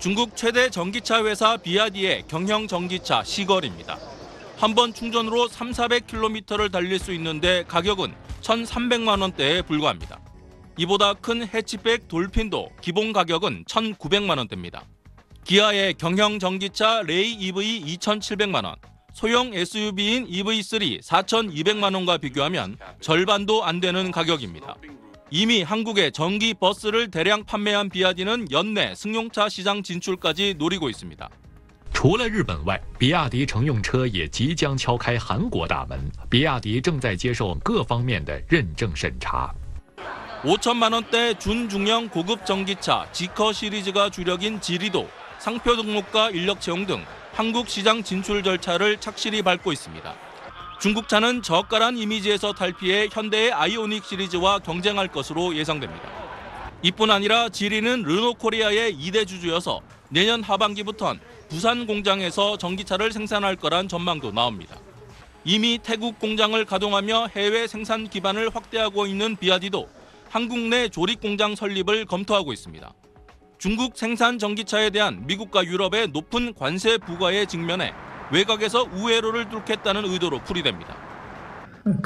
중국 최대 전기차 회사 BYD의 경형 전기차 시걸입니다. 한 번 충전으로 3,400km를 달릴 수 있는데 가격은 1,300만 원대에 불과합니다. 이보다 큰 해치백 돌핀도 기본 가격은 1,900만 원대입니다. 기아의 경형 전기차 레이 EV 2,700만 원, 소형 SUV인 EV3 4,200만 원과 비교하면 절반도 안 되는 가격입니다. 이미 한국에 전기 버스를 대량 판매한 BYD는 연내 승용차 시장 진출까지 노리고 있습니다. 除了日本外，比亚迪乘用车也即将敲开韩国大门。比亚迪正在接受各方面的认证审查。 5천만 원대 준중형 고급 전기차 지커 시리즈가 주력인 지리도, 상표 등록과 인력 채용 등 한국 시장 진출 절차를 착실히 밟고 있습니다. 중국차는 저가란 이미지에서 탈피해 현대의 아이오닉 시리즈와 경쟁할 것으로 예상됩니다. 이뿐 아니라 지리는 르노코리아의 2대 주주여서 내년 하반기부턴 부산 공장에서 전기차를 생산할 거란 전망도 나옵니다. 이미 태국 공장을 가동하며 해외 생산 기반을 확대하고 있는 BYD도 한국 내 조립 공장 설립을 검토하고 있습니다. 중국 생산 전기차에 대한 미국과 유럽의 높은 관세 부과에 직면해 외곽에서 우회로를 뚫겠다는 의도로 풀이됩니다.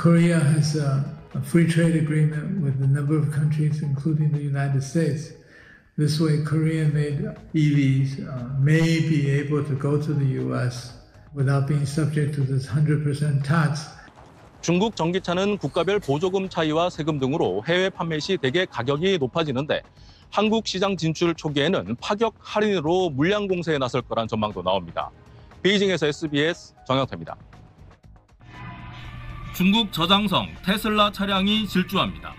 Korea has a free trade agreement with a number of countries, including the United States. This way, Korean-made EVs may be able to go to the U.S. without being subject to this 100% tax. 중국 전기차는 국가별 보조금 차이와 세금 등으로 해외 판매 시 대개 가격이 높아지는데 한국 시장 진출 초기에는 파격 할인으로 물량 공세에 나설 거란 전망도 나옵니다. 베이징에서 SBS 정영태입니다. 중국 저장성 테슬라 차량이 질주합니다.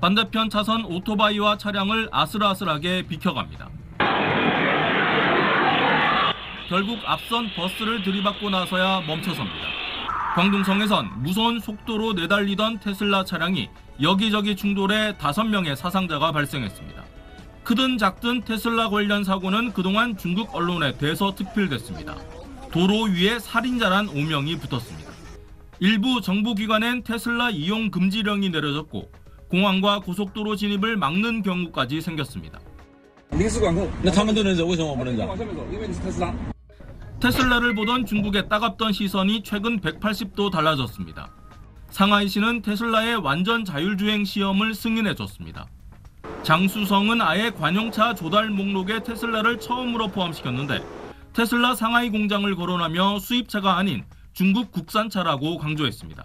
반대편 차선 오토바이와 차량을 아슬아슬하게 비켜갑니다. 결국 앞선 버스를 들이받고 나서야 멈춰섭니다. 광둥성에선 무서운 속도로 내달리던 테슬라 차량이 여기저기 충돌해 5명의 사상자가 발생했습니다. 크든 작든 테슬라 관련 사고는 그동안 중국 언론에 대서특필됐습니다. 도로 위에 살인자란 오명이 붙었습니다. 일부 정부기관엔 테슬라 이용 금지령이 내려졌고 공항과 고속도로 진입을 막는 경우까지 생겼습니다. 테슬라를 보던 중국의 따갑던 시선이 최근 180도 달라졌습니다. 상하이시는 테슬라의 완전 자율주행 시험을 승인해줬습니다. 장수성은 아예 관용차 조달 목록에 테슬라를 처음으로 포함시켰는데 테슬라 상하이 공장을 거론하며 수입차가 아닌 중국 국산차라고 강조했습니다.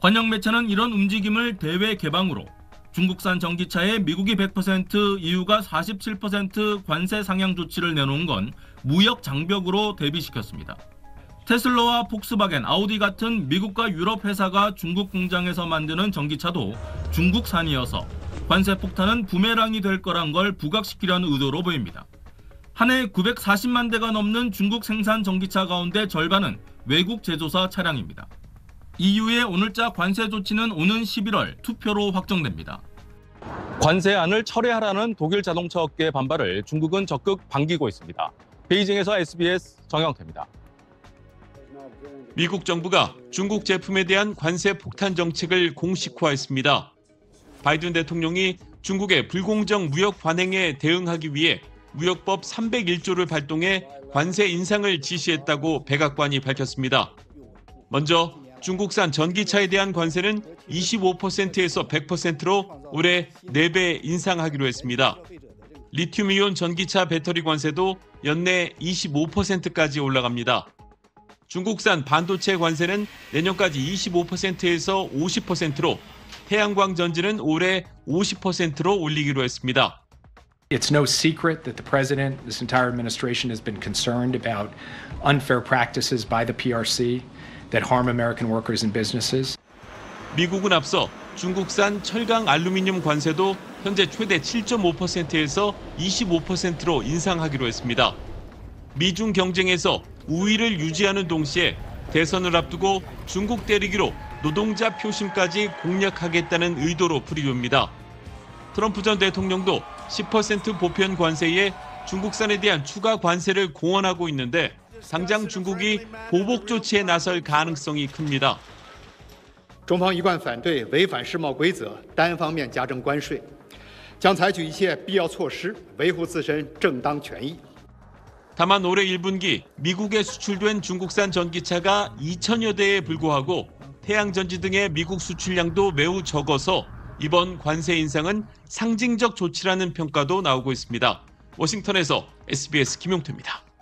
관영 매체는 이런 움직임을 대외 개방으로, 중국산 전기차에 미국이 100%, EU가 47% 관세 상향 조치를 내놓은 건 무역 장벽으로 대비시켰습니다. 테슬라와 폭스바겐, 아우디 같은 미국과 유럽 회사가 중국 공장에서 만드는 전기차도 중국산이어서 관세 폭탄은 부메랑이 될 거란 걸 부각시키려는 의도로 보입니다. 한 해 940만 대가 넘는 중국 생산 전기차 가운데 절반은 외국 제조사 차량입니다. EU의 오늘자 관세 조치는 오는 11월 투표로 확정됩니다. 관세안을 철회하라는 독일 자동차 업계의 반발을 중국은 적극 반기고 있습니다. 베이징에서 SBS 정영태입니다. 미국 정부가 중국 제품에 대한 관세 폭탄 정책을 공식화했습니다. 바이든 대통령이 중국의 불공정 무역 관행에 대응하기 위해 무역법 301조를 발동해 관세 인상을 지시했다고 백악관이 밝혔습니다. 먼저 중국산 전기차에 대한 관세는 25%에서 100%로 올해 4배 인상하기로 했습니다. 리튬이온 전기차 배터리 관세도 연내 25%까지 올라갑니다. 중국산 반도체 관세는 내년까지 25%에서 50%로, 태양광 전지는 올해 50%로 올리기로 했습니다. It's no secret that the president, this entire administration has been concerned about unfair practices by the PRC. that harm American workers and businesses. 미국은 앞서 중국산 철강 알루미늄 관세도 현재 최대 7.5%에서 25%로 인상하기로 했습니다. 미중 경쟁에서 우위를 유지하는 동시에 대선을 앞두고 중국 때리기로 노동자 표심까지 공략하겠다는 의도로 풀이됩니다. 트럼프 전 대통령도 10% 보편 관세에 중국산에 대한 추가 관세를 공언하고 있는데 당장 중국이 보복 조치에 나설 가능성이 큽니다. 중국 일관 반대 위반 실贸 규정, 단방면 가정 관세. 将采取一切必要措施维护自身正当权益. 다만 올해 1분기 미국에 수출된 중국산 전기차가 2천여 대에 불과하고 태양전지 등의 미국 수출량도 매우 적어서 이번 관세 인상은 상징적 조치라는 평가도 나오고 있습니다. 워싱턴에서 SBS 김용태입니다.